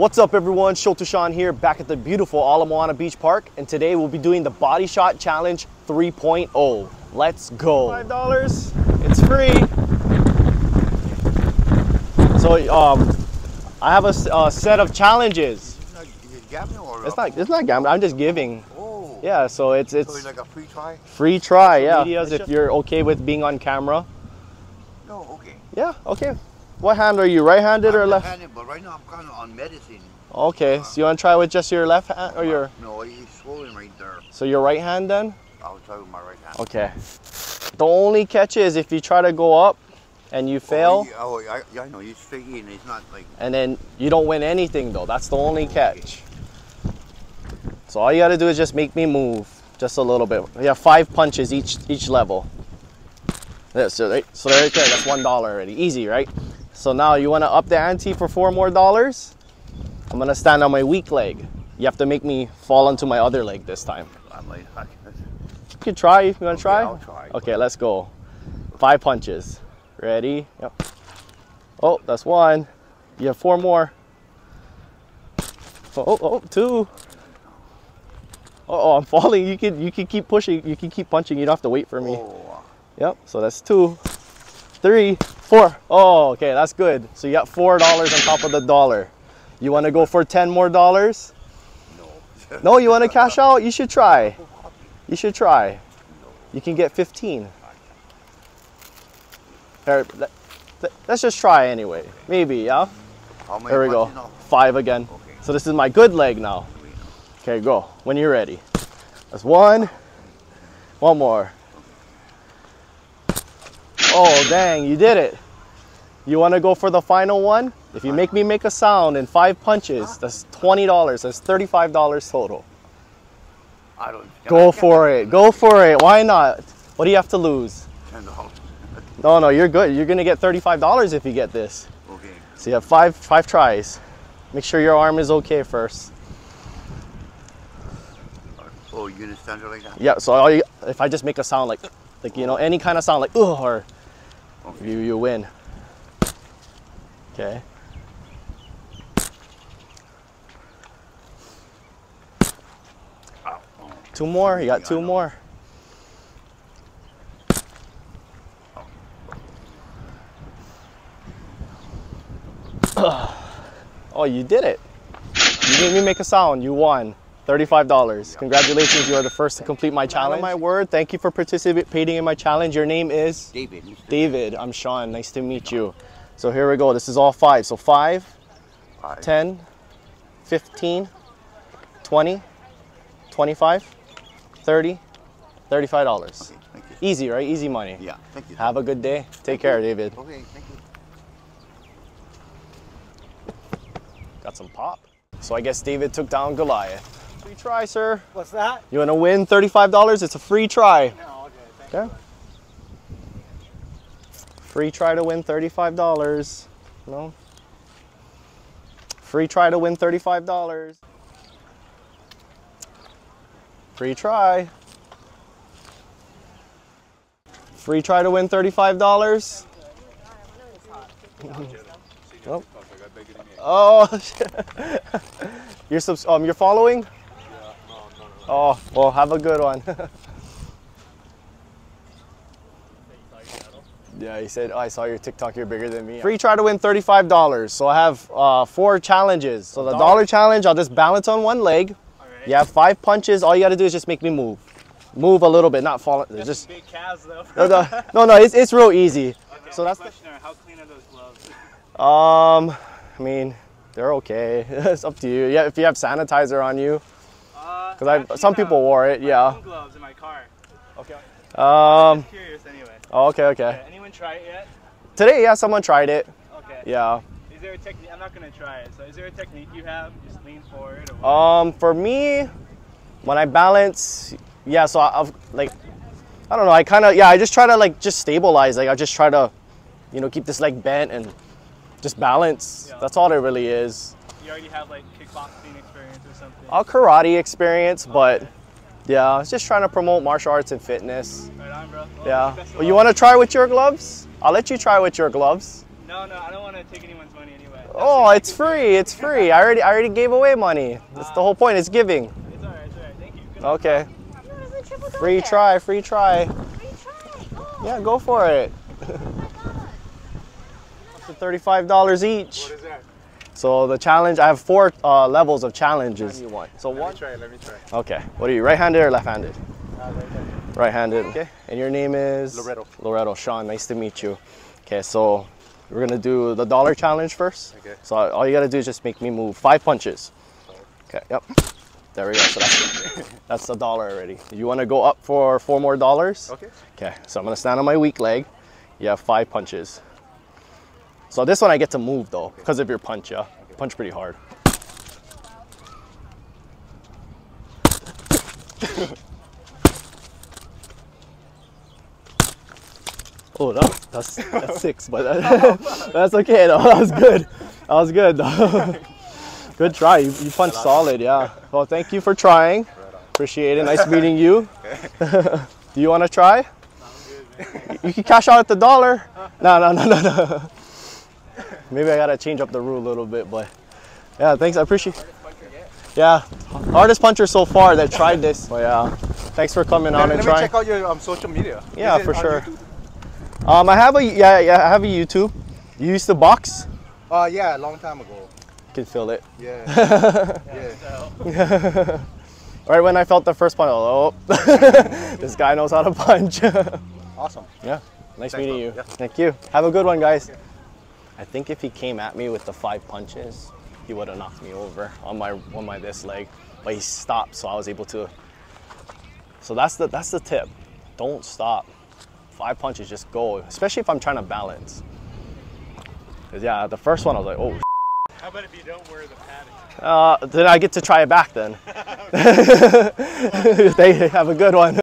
What's up everyone, ShotoSean here, back at the beautiful Ala Moana Beach Park, and today we'll be doing the Body Shot Challenge 3.0. Let's go. $5, it's free. So I have a set of challenges. It's not gambling, I'm just giving. Oh. Yeah, so it's like a free try? Free try, yeah. Medias, if you're okay with being on camera. No, okay. Yeah, okay. What hand are you, right-handed or left? Right-handed, but right now I'm kind of on medicine. Okay, so you want to try with just your left hand or your... No, he's swollen right there. So your right hand then? I'll try with my right hand. Okay. The only catch is if you try to go up and you fail... Oh, yeah, I know, you're shaking and it's not like... And then you don't win anything though, that's the only catch. Okay. So all you gotta do is just make me move, just a little bit. You have 5 punches each level. Yeah, so right there, that's $1 already, easy, right? So now you want to up the ante for $4 more. I'm going to stand on my weak leg. You have to make me fall onto my other leg this time. You can try if you want to try. I'll try. Okay, let's go. 5 punches. Ready? Yep. Oh, that's 1. You have 4 more. Oh, 2. Oh, I'm falling. You can keep pushing. You can keep punching. You don't have to wait for me. Yep, so that's 2. 3, 4. Oh, okay, that's good. So you got $4 on top of the $1. You want to go for $10 more? No. No, you want to cash out? You should try. You should try. You can get 15. Let's just try anyway. Maybe, yeah? There we go. 5 again. So this is my good leg now. Okay, go. When you're ready. That's 1. 1 more. Oh, dang, you did it. You want to go for the final one? If you make me make a sound in 5 punches, that's $20. That's $35 total. Go for it. Go for it. Why not? What do you have to lose? $10. No, you're good. You're going to get $35 if you get this. Okay. So you have five tries. Make sure your arm is okay first. Oh, you're going to stand like that? Yeah, so if I just make a sound like, you know, any kind of sound like, ugh, or okay. You win. Okay. Ow. 2 more, you got 2 more. Oh, you did it. You made me make a sound, you won. $35. Congratulations, you are the first to complete my challenge. My word, thank you for participating in my challenge. Your name is? David. David, I'm Sean. Nice to meet you. So here we go. This is all 5. So 5, 10, 15, 20, 25, 30, $35. Okay, thank you. Easy, right? Easy money. Yeah, thank you. Have a good day. Take care, David. Okay, thank you. Got some pop. So I guess David took down Goliath. Free try, sir. What's that? You want to win $35? It's a free try. No, okay, thank you. Free try to win $35. No. Free try to win $35. Free try. Free try to win $35. Oh. Oh, shit. You're following? Yeah, no. Oh, well, have a good one. Yeah, he said, oh, I saw your TikTok, you're bigger than me. Free try to win $35. So I have 4 challenges. So the dollar challenge, I'll just balance on one leg. All right. You have 5 punches. All you got to do is just make me move. Move a little bit, not fall. There's just big calves, though. No, it's real easy. Okay, so that's the question, how clean are those gloves? I mean, they're okay. It's up to you. Yeah, if you have sanitizer on you, because some people wore it. Yeah. Own gloves in my car. Okay. I'm just curious anyway. Okay. Anyone try it yet? Today, yeah, someone tried it. Okay. Yeah. Is there a technique? I'm not gonna try it. So, is there a technique you have? Just lean forward. Or what? For me, when I balance, yeah. So I've like, I don't know. I kind of I just try to just stabilize. Like I just try to, you know, keep this leg bent and. Just balance. Yeah. That's all it really is. You already have like kickboxing experience or something? A karate experience, but yeah, I was just trying to promote martial arts and fitness. Right on, bro. Well, yeah. Well, you want to try with your gloves? I'll let you try with your gloves. No, I don't want to take anyone's money anyway. Oh, it's free. It's free. I already gave away money. That's the whole point. It's giving. It's all right. It's all right. Thank you. Good okay. No, free try. Free try. Free try. Oh. Yeah, go for it. Up to $35 each. What is that? So the challenge, I have four levels of challenges. So let me try. Let me try. Okay. What are you, right-handed or left-handed? Right-handed. Right-handed. Okay. And your name is? Loretto. Loretto. Sean, nice to meet you. Okay, so we're gonna do the dollar challenge first. Okay. So all you gotta do is just make me move 5 punches. Okay. Yep. There we go. So that's the dollar already. You wanna go up for 4 more dollars? Okay. Okay. So I'm gonna stand on my weak leg. You have 5 punches. So this one I get to move though, because of your punch. Yeah. Okay. Punch pretty hard. Oh, that's 6, but that's okay though. That was good. That was good though. Good try. You punched solid, yeah. Well, thank you for trying. Appreciate it. Nice meeting you. Do you want to try? You can cash out at the dollar. No. Maybe I got to change up the rule a little bit, but yeah, thanks. I appreciate it. Yeah, hardest puncher so far that tried this. But yeah, thanks for coming on and trying. Let me check out your social media. Yeah, for sure. I have a YouTube. You used to box? Yeah, a long time ago. Can feel it. Yeah. Yeah. Right when I felt the first punch, oh, this guy knows how to punch. Awesome. Yeah. Nice meeting you. Yeah. Thank you. Have a good one, guys. Okay. I think if he came at me with the 5 punches, he would have knocked me over on my this leg, but he stopped, so I was able to. So that's the tip. Don't stop. 5 punches, just go. Especially if I'm trying to balance. Cause yeah, the first one I was like, oh. How about if you don't wear the padding? Then I get to try it back then. They have a good one.